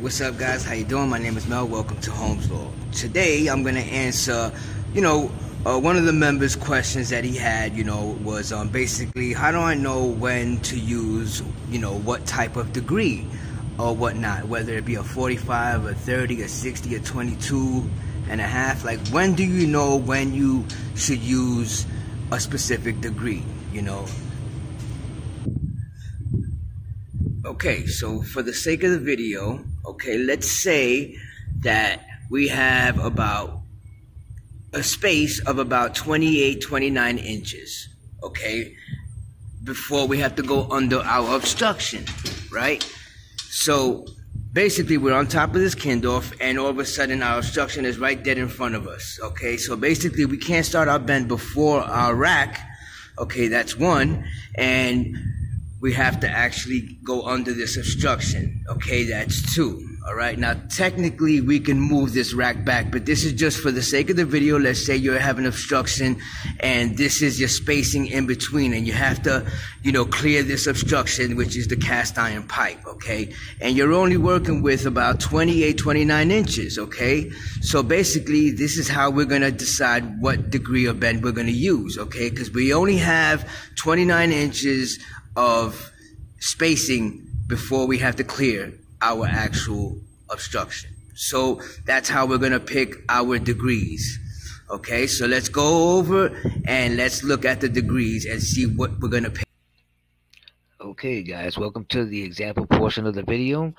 what's up guys, how you doing? My name is Mel, welcome to Holmz Law. Today I'm going to answer, one of the members' questions that he had, was basically, how do I know when to use, what type of degree or whatnot, whether it be a 45, a 30, a 60, a 22.5, like when do you know when you should use a specific degree, Okay, so for the sake of the video, okay, let's say that we have about a space of about 28, 29 inches, okay, before we have to go under our obstruction, right? So basically we're on top of this Kindorf and all of a sudden our obstruction is right dead in front of us, okay? So basically we can't start our bend before our rack, okay, that's one, and we have to actually go under this obstruction, okay, that's two, all right? Now, technically, we can move this rack back, but this is just for the sake of the video. Let's say you have an obstruction, and this is your spacing in between, and you have to, clear this obstruction, which is the cast iron pipe, okay? And you're only working with about 28, 29 inches, okay? So basically, this is how we're gonna decide what degree of bend we're gonna use, okay? Because we only have 29 inches of spacing before we have to clear our actual obstruction. So that's how we're gonna pick our degrees. Okay, so let's go over and let's look at the degrees and see what we're gonna pick. Okay guys, welcome to the example portion of the video.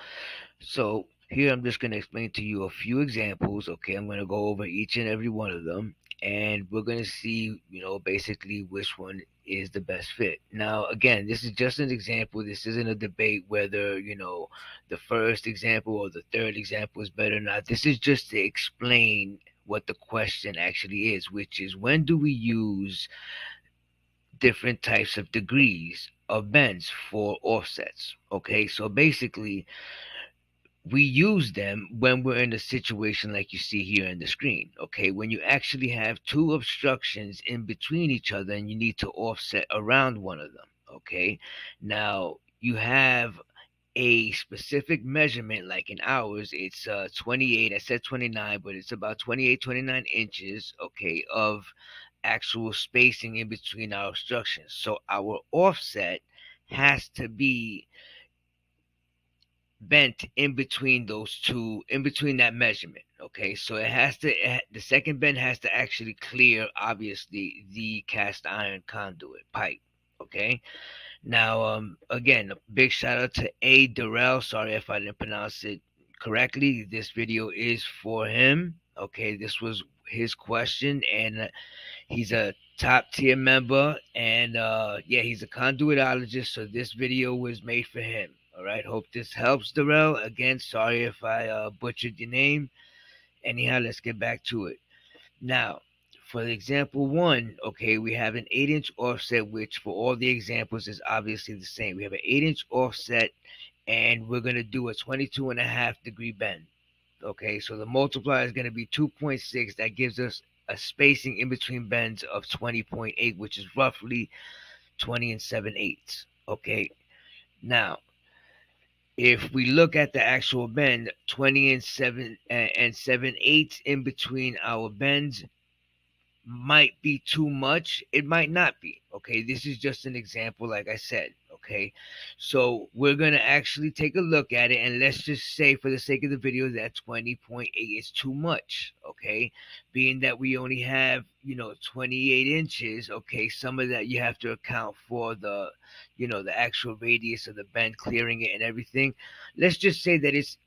So here I'm just gonna explain to you a few examples. Okay, I'm gonna go over each and every one of them and we're gonna see, basically which one is the best fit. Now again, this is just an example. This isn't a debate whether the first example or the third example is better or not. This is just to explain what the question actually is, which is when do we use different types of degrees of bends for offsets. Okay, so basically we use them when we're in a situation like you see here in the screen, okay? When you actually have two obstructions in between each other and you need to offset around one of them, okay? Now, you have a specific measurement, like in ours, it's 28, I said 29, but it's about 28, 29 inches, okay, of actual spacing in between our obstructions. So our offset has to be bent in between those two, in between that measurement, okay? So it has to, the second bend has to actually clear, obviously, the cast iron conduit pipe, okay? Now, again, a big shout out to A. Darrell. Sorry if I didn't pronounce it correctly. This video is for him, okay? This was his question, and he's a top tier member, and yeah, he's a conduitologist, so this video was made for him. All right, hope this helps, Darrell. Again, sorry if I butchered your name. Anyhow, let's get back to it. Now, for example one, okay, we have an 8-inch offset, which for all the examples is obviously the same. We have an 8-inch offset, and we're going to do a 22.5 degree bend. Okay, so the multiplier is going to be 2.6. That gives us a spacing in between bends of 20.8, which is roughly 20 7/8. Okay, now, if we look at the actual bend, 20 7/8 in between our bends might be too much. It might not be. Okay, this is just an example, like I said. Okay, so we're going to actually take a look at it, and let's just say for the sake of the video that 20.8 is too much, okay? Being that we only have, 28 inches, okay, some of that you have to account for the, the actual radius of the bend, clearing it and everything. Let's just say that it's,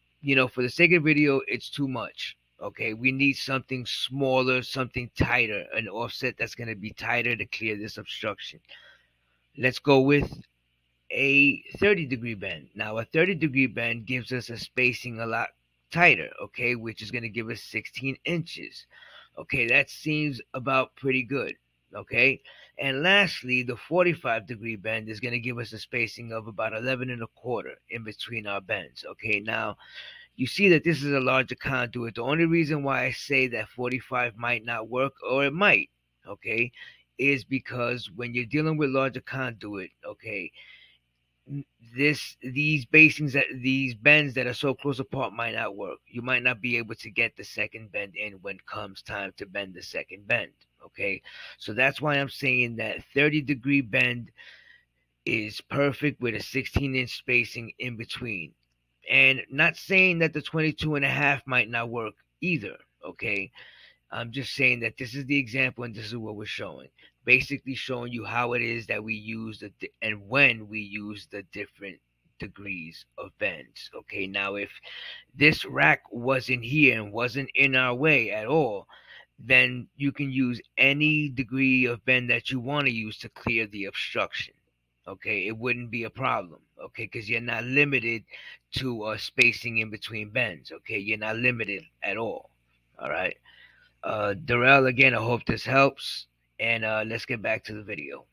for the sake of the video, it's too much, okay? We need something smaller, something tighter, an offset that's going to be tighter to clear this obstruction. Let's go with a 30 degree bend. Now a 30 degree bend gives us a spacing a lot tighter, okay, which is going to give us 16 inches. Okay, that seems about pretty good, okay? And lastly, the 45 degree bend is going to give us a spacing of about 11.25 in between our bends, okay? Now, you see that this is a larger conduit. The only reason why I say that 45 might not work, or it might, okay, is because when you're dealing with larger conduit, okay, these basings, that these bends that are so close apart might not work. You might not be able to get the second bend in when comes time to bend the second bend. Okay, so that's why I'm saying that 30-degree bend is perfect with a 16-inch spacing in between, and not saying that the 22.5 might not work either. Okay, I'm just saying that this is the example, and this is what we're showing. Basically showing you how it is that we use the and when we use the different degrees of bends. Okay, now if this rack wasn't here and wasn't in our way at all, then you can use any degree of bend that you want to use to clear the obstruction. Okay, it wouldn't be a problem. Okay, because you're not limited to spacing in between bends. Okay, you're not limited at all. All right, Darrell, again, I hope this helps. And let's get back to the video.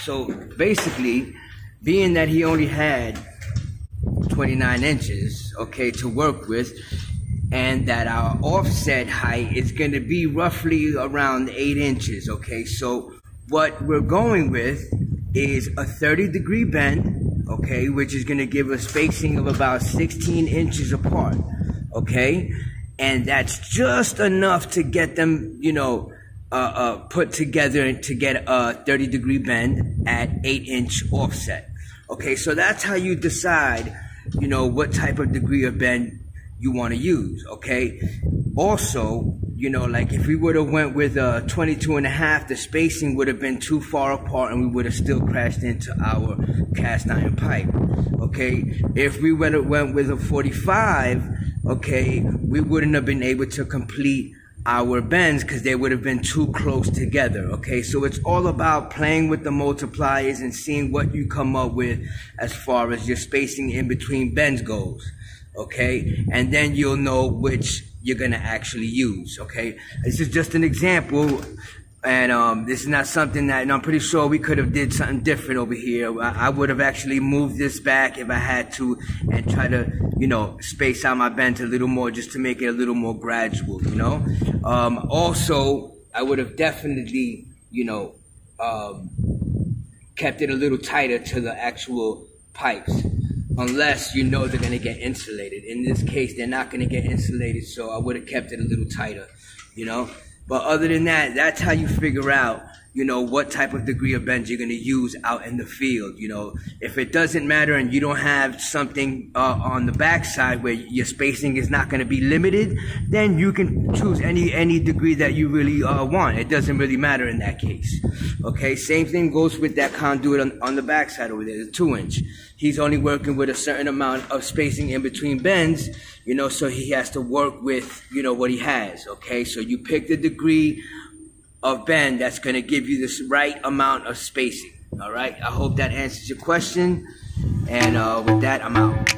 So basically, being that he only had 29 inches, okay, to work with, and that our offset height is going to be roughly around 8 inches, okay, so what we're going with is a 30-degree bend, okay, which is going to give a spacing of about 16 inches apart, okay. And that's just enough to get them, you know, put together to get a 30-degree bend at 8-inch offset. Okay, so that's how you decide, you know, what type of degree of bend you want to use, okay? Also, you know, like if we would have went with a 22.5, the spacing would have been too far apart and we would have still crashed into our cast iron pipe, okay? If we would have went with a 45, okay, we wouldn't have been able to complete our bends because they would have been too close together, okay? So it's all about playing with the multipliers and seeing what you come up with as far as your spacing in between bends goes, okay? And then you'll know which you're going to actually use, okay? This is just an example, and this is not something that, and I'm pretty sure we could have did something different over here. I would have actually moved this back if I had to and try to, you know, space out my bends a little more just to make it a little more gradual, you know. Also, I would have definitely, you know, kept it a little tighter to the actual pipes, unless you know they're going to get insulated. In this case, they're not going to get insulated, so I would have kept it a little tighter, you know. But other than that, that's how you figure out, you know, what type of degree of bend you're going to use out in the field. You know, if it doesn't matter and you don't have something on the backside where your spacing is not going to be limited, then you can choose any degree that you really want. It doesn't really matter in that case. Okay, same thing goes with that conduit on the backside over there, the 2-inch. He's only working with a certain amount of spacing in between bends, you know, so he has to work with, you know, what he has. Okay, so you pick the degree of bend that's going to give you this right amount of spacing. All right, I hope that answers your question, and with that, I'm out.